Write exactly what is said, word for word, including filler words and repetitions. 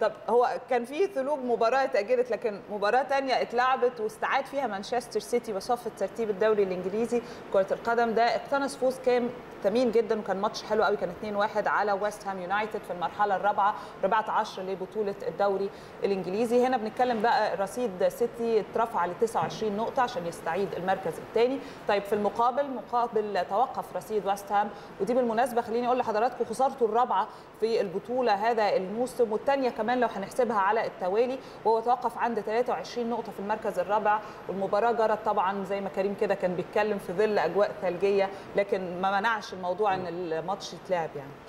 طب هو كان في ثلوج مباراه اتاجلت، لكن مباراه ثانيه اتلعبت واستعاد فيها مانشستر سيتي وصف الترتيب الدوري الانجليزي كره القدم ده، اقتنص فوز كام ثمين جدا وكان ماتش حلو قوي، كان اتنين واحد على وست هام يونايتد في المرحله الرابعه ربعة عشر لبطوله الدوري الانجليزي. هنا بنتكلم بقى رصيد سيتي اترفع ل تسعة وعشرين نقطه عشان يستعيد المركز الثاني. طيب في المقابل مقابل توقف رصيد وست هام، ودي بالمناسبه خليني اقول لحضراتكم خسارته الرابعه في البطوله هذا الموسم والثانيه كمان لو هنحسبها على التوالي، وهو توقف عند تلاتة وعشرين نقطه في المركز الرابع. والمباراه جرت طبعا زي ما كريم كده كان بيتكلم في ظل اجواء ثلجيه، لكن ما منعش الموضوع ان الماتش يتلعب يعني.